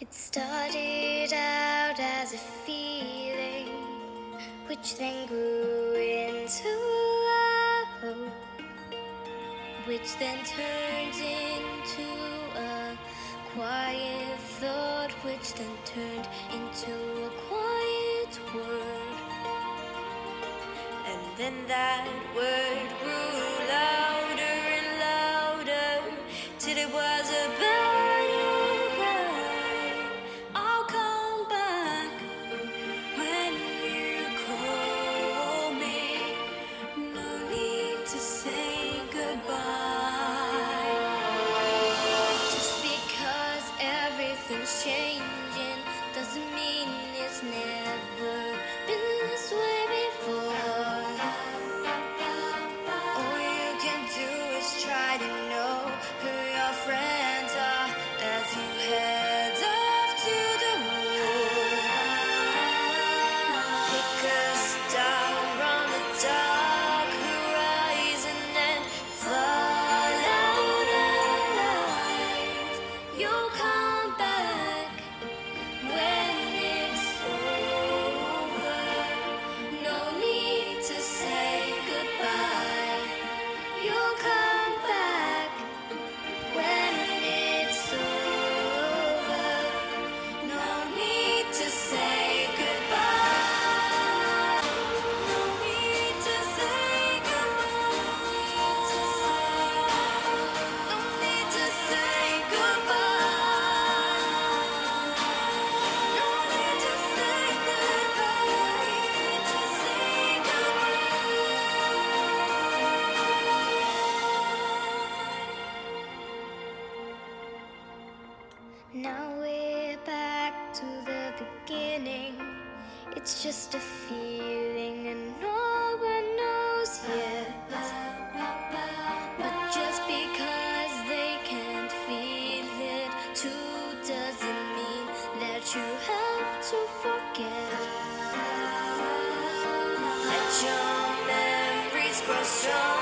It started out as a feeling, which then grew into a hope, which then turned into a quiet thought, which then turned into a quiet word. And then that word grew louder and louder till it was a battle cry. I'll come back when you call me. No need to say goodbye. Just because everything's changing doesn't mean it's never been this way before. Now we're back to the beginning. It's just a feeling and no one knows yet. But just because they can't feel it too doesn't mean that you have to forget. Let your memories grow strong.